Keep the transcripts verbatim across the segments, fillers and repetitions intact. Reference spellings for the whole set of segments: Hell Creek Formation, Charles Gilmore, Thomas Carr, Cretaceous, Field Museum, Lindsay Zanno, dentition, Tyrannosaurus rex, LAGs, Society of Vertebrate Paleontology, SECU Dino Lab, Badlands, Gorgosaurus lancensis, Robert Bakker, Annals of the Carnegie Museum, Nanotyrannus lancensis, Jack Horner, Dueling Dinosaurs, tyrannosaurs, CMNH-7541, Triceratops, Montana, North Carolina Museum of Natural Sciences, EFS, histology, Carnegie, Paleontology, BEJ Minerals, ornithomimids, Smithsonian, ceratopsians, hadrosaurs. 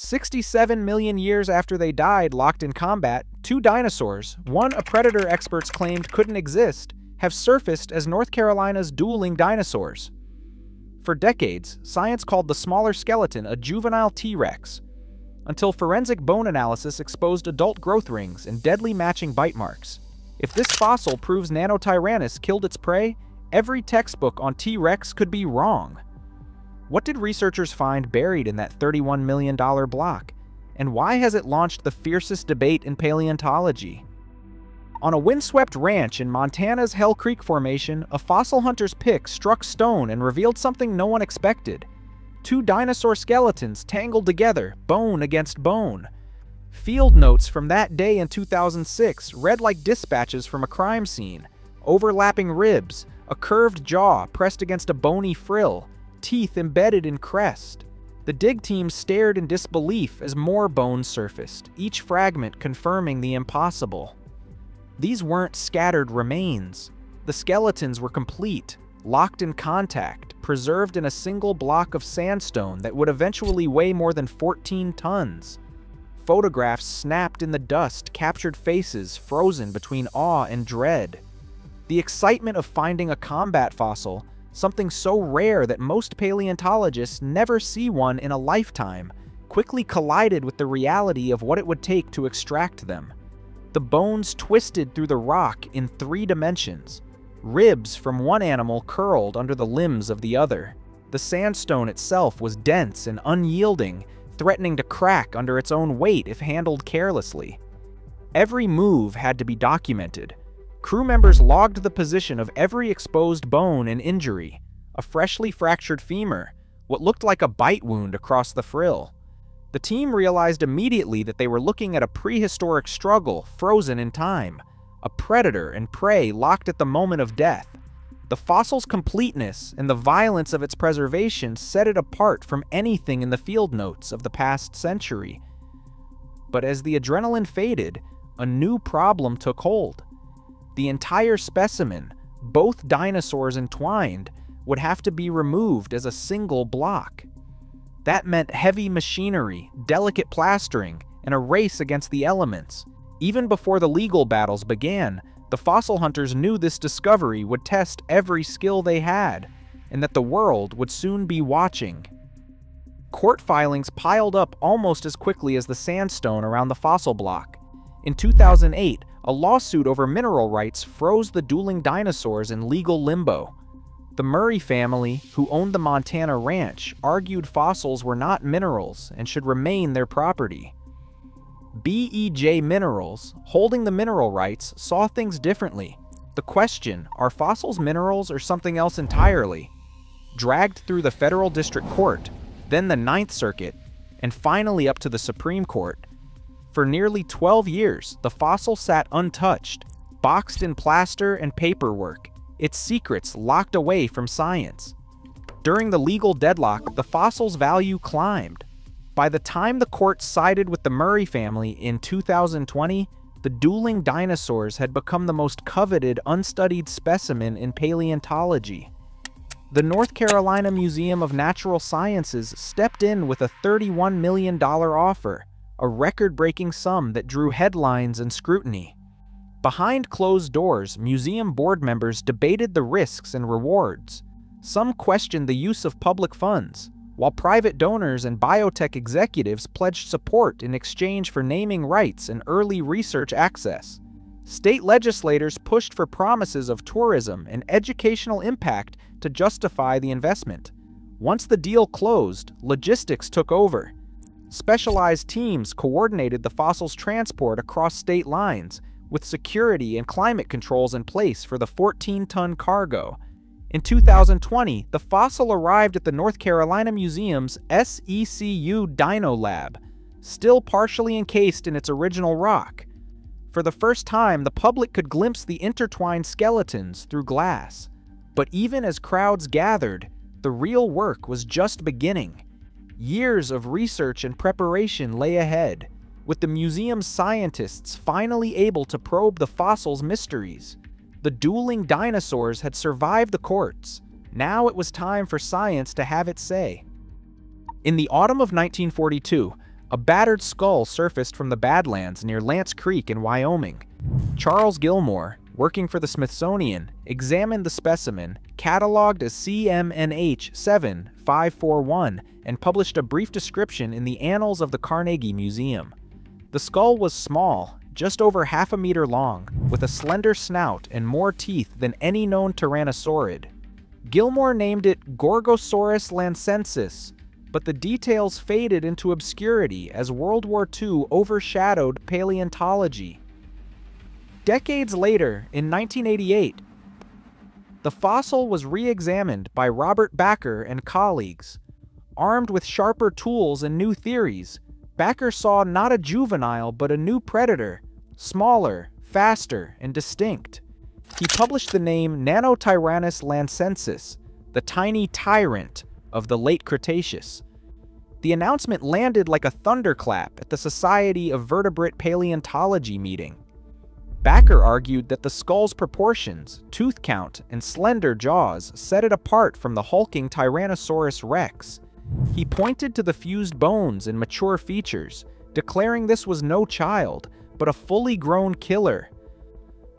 sixty-seven million years after they died locked in combat, two dinosaurs, one a predator experts claimed couldn't exist, have surfaced as North Carolina's dueling dinosaurs. For decades, science called the smaller skeleton a juvenile T-Rex, until forensic bone analysis exposed adult growth rings and deadly matching bite marks. If this fossil proves Nanotyrannus killed its prey, every textbook on T-Rex could be wrong. What did researchers find buried in that thirty-one million dollar block? And why has it launched the fiercest debate in paleontology? On a windswept ranch in Montana's Hell Creek Formation, a fossil hunter's pick struck stone and revealed something no one expected. Two dinosaur skeletons tangled together, bone against bone. Field notes from that day in two thousand six read like dispatches from a crime scene. Overlapping ribs, a curved jaw pressed against a bony frill, teeth embedded in crest. The dig team stared in disbelief as more bones surfaced, each fragment confirming the impossible. These weren't scattered remains. The skeletons were complete, locked in contact, preserved in a single block of sandstone that would eventually weigh more than fourteen tons. Photographs snapped in the dust captured faces frozen between awe and dread. The excitement of finding a combat fossil, something so rare that most paleontologists never see one in a lifetime, quickly collided with the reality of what it would take to extract them. The bones twisted through the rock in three dimensions. Ribs from one animal curled under the limbs of the other. The sandstone itself was dense and unyielding, threatening to crack under its own weight if handled carelessly. Every move had to be documented. Crew members logged the position of every exposed bone and injury. A freshly fractured femur, what looked like a bite wound across the frill. The team realized immediately that they were looking at a prehistoric struggle frozen in time, a predator and prey locked at the moment of death. The fossil's completeness and the violence of its preservation set it apart from anything in the field notes of the past century. But as the adrenaline faded, a new problem took hold. The entire specimen, both dinosaurs entwined, would have to be removed as a single block. That meant heavy machinery, delicate plastering, and a race against the elements. Even before the legal battles began, the fossil hunters knew this discovery would test every skill they had, and that the world would soon be watching. Court filings piled up almost as quickly as the sandstone around the fossil block. In two thousand eight, a lawsuit over mineral rights froze the dueling dinosaurs in legal limbo. The Murray family, who owned the Montana ranch, argued fossils were not minerals and should remain their property. B E J Minerals, holding the mineral rights, saw things differently. The question, are fossils minerals or something else entirely, dragged through the federal district court, then the Ninth Circuit, and finally up to the Supreme Court. For nearly twelve years, the fossil sat untouched, boxed in plaster and paperwork, its secrets locked away from science. During the legal deadlock, the fossil's value climbed. By the time the court sided with the Murray family in two thousand twenty, the dueling dinosaurs had become the most coveted unstudied specimen in paleontology. The North Carolina Museum of Natural Sciences stepped in with a thirty-one million dollar offer, a record-breaking sum that drew headlines and scrutiny. Behind closed doors, museum board members debated the risks and rewards. Some questioned the use of public funds, while private donors and biotech executives pledged support in exchange for naming rights and early research access. State legislators pushed for promises of tourism and educational impact to justify the investment. Once the deal closed, logistics took over. Specialized teams coordinated the fossil's transport across state lines, with security and climate controls in place for the fourteen ton cargo. In two thousand twenty, the fossil arrived at the North Carolina Museum's S E C U Dino Lab, still partially encased in its original rock. For the first time, the public could glimpse the intertwined skeletons through glass. But even as crowds gathered, the real work was just beginning. Years of research and preparation lay ahead, with the museum's scientists finally able to probe the fossil's mysteries. The dueling dinosaurs had survived the courts. Now it was time for science to have its say. In the autumn of nineteen forty-two, a battered skull surfaced from the Badlands near Lance Creek in Wyoming. Charles Gilmore, working for the Smithsonian, examined the specimen, cataloged as C M N H seven five four one, and published a brief description in the Annals of the Carnegie Museum. The skull was small, just over half a meter long, with a slender snout and more teeth than any known tyrannosaurid. Gilmore named it Gorgosaurus lancensis, but the details faded into obscurity as World War Two overshadowed paleontology. Decades later, in nineteen eighty-eight, the fossil was re-examined by Robert Bakker and colleagues. Armed with sharper tools and new theories, Bakker saw not a juvenile but a new predator, smaller, faster, and distinct. He published the name Nanotyrannus lancensis, the tiny tyrant of the late Cretaceous. The announcement landed like a thunderclap at the Society of Vertebrate Paleontology meeting. Bakker argued that the skull's proportions, tooth count, and slender jaws set it apart from the hulking Tyrannosaurus rex. He pointed to the fused bones and mature features, declaring this was no child, but a fully grown killer.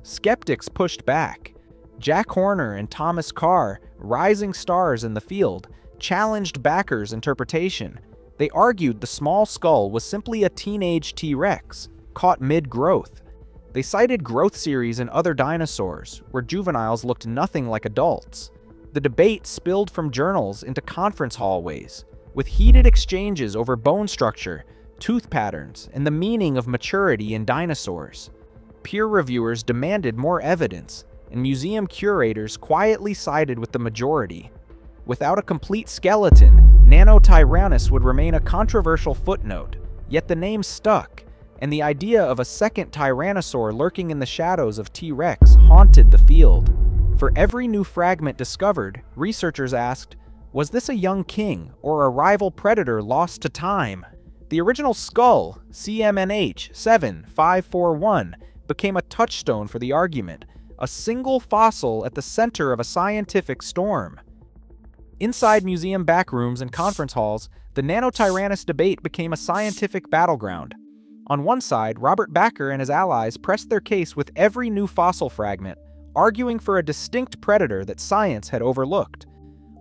Skeptics pushed back. Jack Horner and Thomas Carr, rising stars in the field, challenged Bakker's interpretation. They argued the small skull was simply a teenage T-Rex, caught mid-growth. They cited growth series in other dinosaurs, where juveniles looked nothing like adults. The debate spilled from journals into conference hallways, with heated exchanges over bone structure, tooth patterns, and the meaning of maturity in dinosaurs. Peer reviewers demanded more evidence, and museum curators quietly sided with the majority. Without a complete skeleton, Nanotyrannus would remain a controversial footnote, yet the name stuck, and the idea of a second tyrannosaur lurking in the shadows of T-Rex haunted the field. For every new fragment discovered, researchers asked, was this a young king or a rival predator lost to time? The original skull, C M N H seven five four one, became a touchstone for the argument, a single fossil at the center of a scientific storm. Inside museum backrooms and conference halls, the Nanotyrannus debate became a scientific battleground. On one side, Robert Bakker and his allies pressed their case with every new fossil fragment, arguing for a distinct predator that science had overlooked.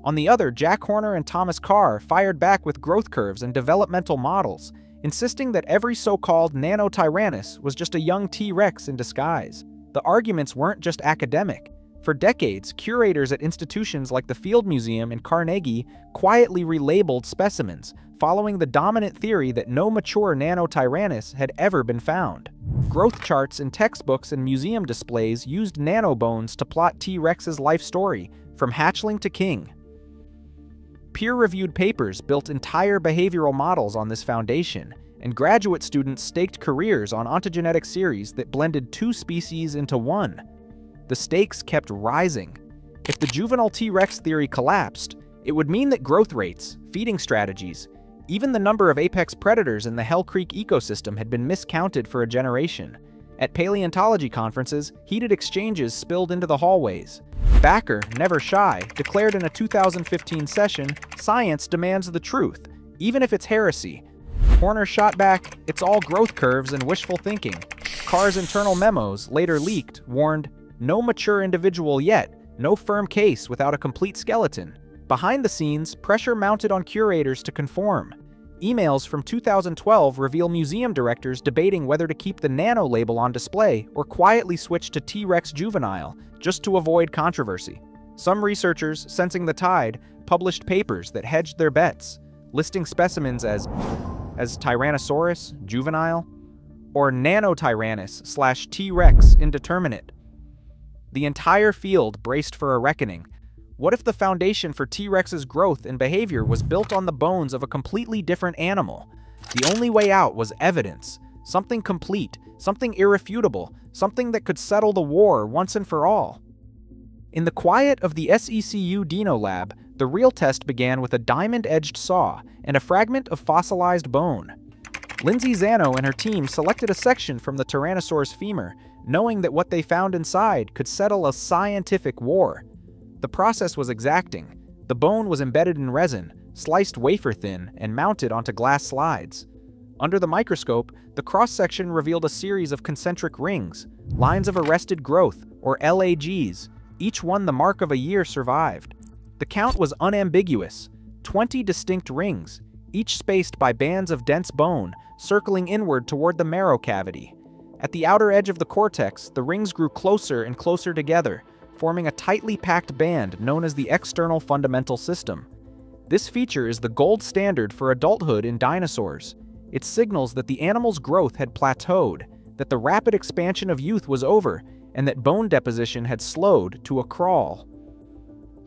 On the other, Jack Horner and Thomas Carr fired back with growth curves and developmental models, insisting that every so-called Nanotyrannus was just a young T-Rex in disguise. The arguments weren't just academic. For decades, curators at institutions like the Field Museum and Carnegie quietly relabeled specimens, following the dominant theory that no mature Nanotyrannus had ever been found. Growth charts in textbooks and museum displays used nanobones to plot T-Rex's life story, from hatchling to king. Peer-reviewed papers built entire behavioral models on this foundation, and graduate students staked careers on ontogenetic series that blended two species into one. The stakes kept rising. If the juvenile T-Rex theory collapsed, it would mean that growth rates, feeding strategies, even the number of apex predators in the Hell Creek ecosystem had been miscounted for a generation. At paleontology conferences, heated exchanges spilled into the hallways. Bakker, never shy, declared in a two thousand fifteen session, "Science demands the truth, even if it's heresy." Horner shot back, "It's all growth curves and wishful thinking." Carr's internal memos, later leaked, warned, "No mature individual yet, no firm case without a complete skeleton." Behind the scenes, pressure mounted on curators to conform. Emails from two thousand twelve reveal museum directors debating whether to keep the nano label on display or quietly switch to T-Rex juvenile, just to avoid controversy. Some researchers, sensing the tide, published papers that hedged their bets, listing specimens as, as Tyrannosaurus juvenile or Nanotyrannus slash T-Rex indeterminate. The entire field braced for a reckoning. What if the foundation for T-Rex's growth and behavior was built on the bones of a completely different animal? The only way out was evidence, something complete, something irrefutable, something that could settle the war once and for all. In the quiet of the S E C U Dino Lab, the real test began with a diamond-edged saw and a fragment of fossilized bone. Lindsay Zanno and her team selected a section from the Tyrannosaur's femur, knowing that what they found inside could settle a scientific war. The process was exacting. The bone was embedded in resin, sliced wafer thin, and mounted onto glass slides. Under the microscope, the cross-section revealed a series of concentric rings, lines of arrested growth, or L A Gs, each one the mark of a year survived. The count was unambiguous, twenty distinct rings, each spaced by bands of dense bone, circling inward toward the marrow cavity. At the outer edge of the cortex, the rings grew closer and closer together, forming a tightly packed band known as the external fundamental system. This feature is the gold standard for adulthood in dinosaurs. It signals that the animal's growth had plateaued, that the rapid expansion of youth was over, and that bone deposition had slowed to a crawl.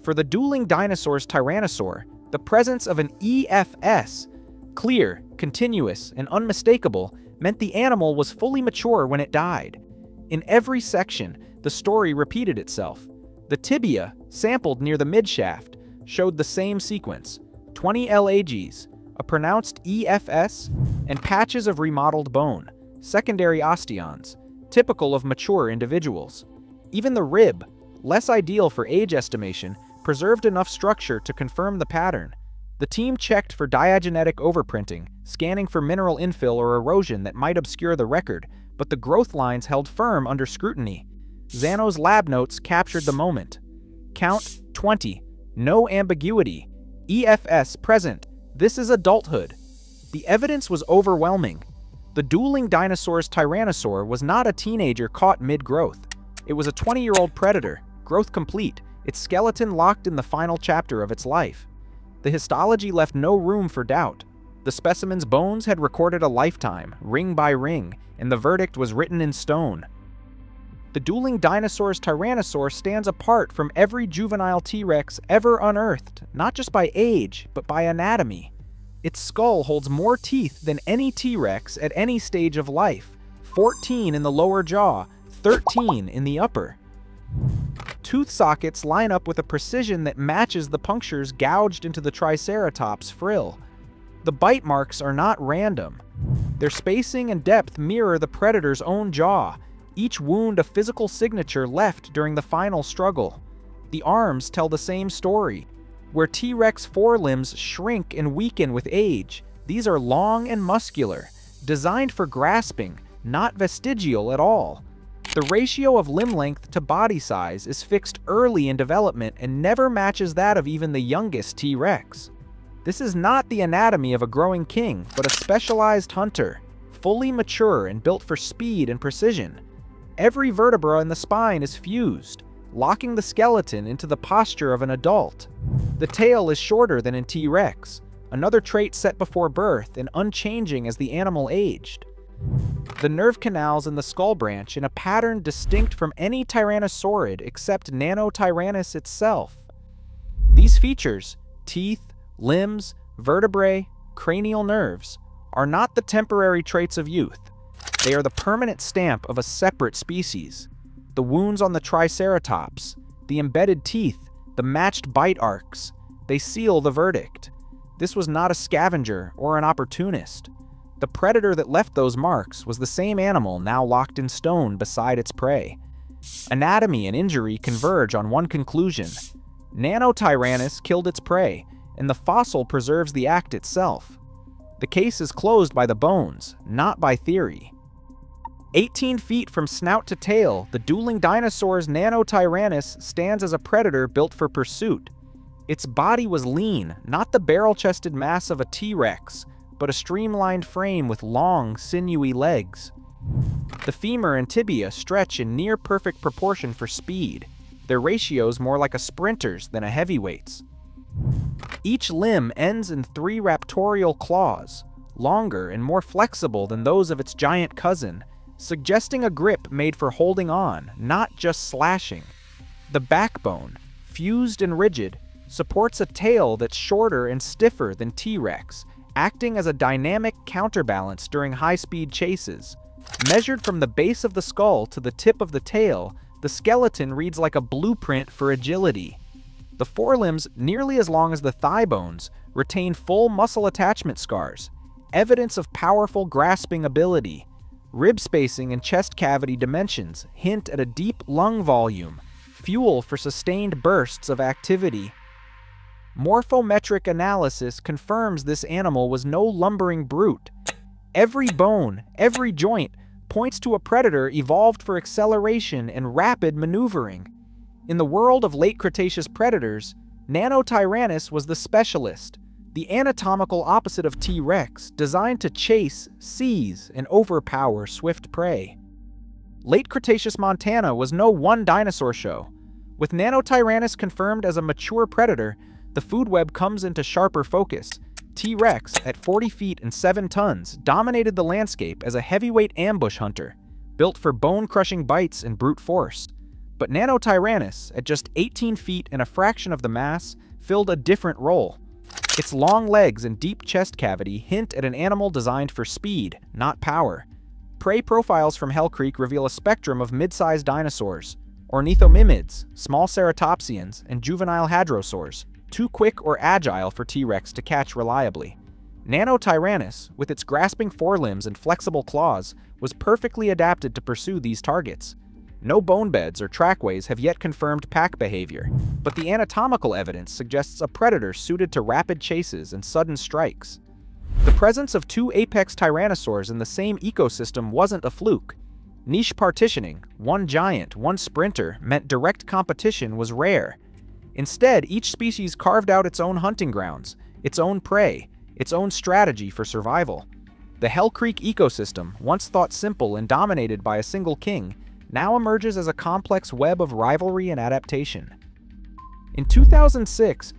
For the dueling dinosaurs Tyrannosaur, the presence of an E F S, clear, continuous, and unmistakable, meant the animal was fully mature when it died. In every section, the story repeated itself. The tibia, sampled near the midshaft, showed the same sequence, twenty L A Gs, a pronounced E F S, and patches of remodeled bone, secondary osteons, typical of mature individuals. Even the rib, less ideal for age estimation, preserved enough structure to confirm the pattern. The team checked for diagenetic overprinting, scanning for mineral infill or erosion that might obscure the record, but the growth lines held firm under scrutiny. Zanno's lab notes captured the moment. Count twenty. No ambiguity. E F S present. This is adulthood. The evidence was overwhelming. The dueling dinosaurs Tyrannosaur was not a teenager caught mid-growth. It was a twenty-year-old predator, growth complete, its skeleton locked in the final chapter of its life. The histology left no room for doubt. The specimen's bones had recorded a lifetime, ring by ring, and the verdict was written in stone. The dueling dinosaurs Tyrannosaur stands apart from every juvenile T-Rex ever unearthed, not just by age, but by anatomy. Its skull holds more teeth than any T-Rex at any stage of life, fourteen in the lower jaw, thirteen in the upper. Tooth sockets line up with a precision that matches the punctures gouged into the Triceratops frill. The bite marks are not random. Their spacing and depth mirror the predator's own jaw, each wound a physical signature left during the final struggle. The arms tell the same story. Where T-Rex forelimbs shrink and weaken with age, these are long and muscular, designed for grasping, not vestigial at all. The ratio of limb length to body size is fixed early in development and never matches that of even the youngest T-Rex. This is not the anatomy of a growing king, but a specialized hunter, fully mature and built for speed and precision. Every vertebra in the spine is fused, locking the skeleton into the posture of an adult. The tail is shorter than in T-Rex, another trait set before birth and unchanging as the animal aged. The nerve canals in the skull branch in a pattern distinct from any tyrannosaurid except Nanotyrannus itself. These features, teeth, limbs, vertebrae, cranial nerves, are not the temporary traits of youth. They are the permanent stamp of a separate species. The wounds on the Triceratops, the embedded teeth, the matched bite arcs, they seal the verdict. This was not a scavenger or an opportunist. The predator that left those marks was the same animal now locked in stone beside its prey. Anatomy and injury converge on one conclusion. Nanotyrannus killed its prey, and the fossil preserves the act itself. The case is closed by the bones, not by theory. eighteen feet from snout to tail, the dueling dinosaur's Nanotyrannus stands as a predator built for pursuit. Its body was lean, not the barrel-chested mass of a T-Rex, but a streamlined frame with long, sinewy legs. The femur and tibia stretch in near-perfect proportion for speed, their ratios more like a sprinter's than a heavyweight's. Each limb ends in three raptorial claws, longer and more flexible than those of its giant cousin, suggesting a grip made for holding on, not just slashing. The backbone, fused and rigid, supports a tail that's shorter and stiffer than T-Rex, acting as a dynamic counterbalance during high-speed chases. Measured from the base of the skull to the tip of the tail, the skeleton reads like a blueprint for agility. The forelimbs, nearly as long as the thigh bones, retain full muscle attachment scars, evidence of powerful grasping ability. Rib spacing and chest cavity dimensions hint at a deep lung volume, fuel for sustained bursts of activity. Morphometric analysis confirms this animal was no lumbering brute. Every bone, every joint, points to a predator evolved for acceleration and rapid maneuvering. In the world of late Cretaceous predators, Nanotyrannus was the specialist, the anatomical opposite of T. rex, designed to chase, seize, and overpower swift prey. Late Cretaceous Montana was no one dinosaur show. With Nanotyrannus confirmed as a mature predator, the food web comes into sharper focus. T. rex, at forty feet and seven tons, dominated the landscape as a heavyweight ambush hunter, built for bone-crushing bites and brute force. But Nanotyrannus, at just eighteen feet and a fraction of the mass, filled a different role. Its long legs and deep chest cavity hint at an animal designed for speed, not power. Prey profiles from Hell Creek reveal a spectrum of mid-sized dinosaurs, ornithomimids, small ceratopsians, and juvenile hadrosaurs, too quick or agile for T. rex to catch reliably. Nanotyrannus, with its grasping forelimbs and flexible claws, was perfectly adapted to pursue these targets. No bone beds or trackways have yet confirmed pack behavior, but the anatomical evidence suggests a predator suited to rapid chases and sudden strikes. The presence of two apex tyrannosaurs in the same ecosystem wasn't a fluke. Niche partitioning, one giant, one sprinter, meant direct competition was rare. Instead, each species carved out its own hunting grounds, its own prey, its own strategy for survival. The Hell Creek ecosystem, once thought simple and dominated by a single king, now emerges as a complex web of rivalry and adaptation. In two thousand six,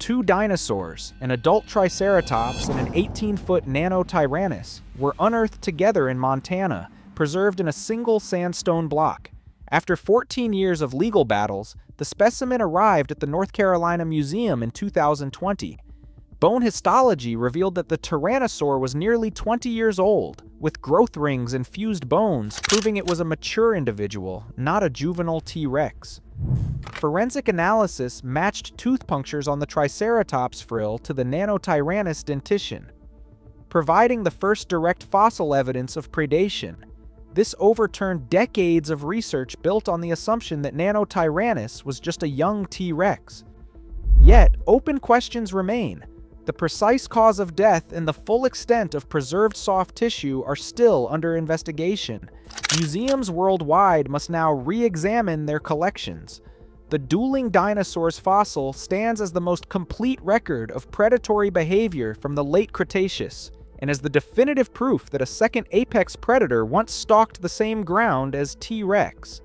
two dinosaurs, an adult Triceratops and an eighteen-foot Nanotyrannus, were unearthed together in Montana, preserved in a single sandstone block. After fourteen years of legal battles, the specimen arrived at the North Carolina Museum in two thousand twenty. Bone histology revealed that the Tyrannosaur was nearly twenty years old, with growth rings and fused bones, proving it was a mature individual, not a juvenile T. rex. Forensic analysis matched tooth punctures on the Triceratops frill to the Nanotyrannus dentition, providing the first direct fossil evidence of predation. This overturned decades of research built on the assumption that Nanotyrannus was just a young T. rex. Yet, open questions remain. The precise cause of death and the full extent of preserved soft tissue are still under investigation. Museums worldwide must now re-examine their collections. The Dueling Dinosaurs fossil stands as the most complete record of predatory behavior from the late Cretaceous, and as the definitive proof that a second apex predator once stalked the same ground as T. rex.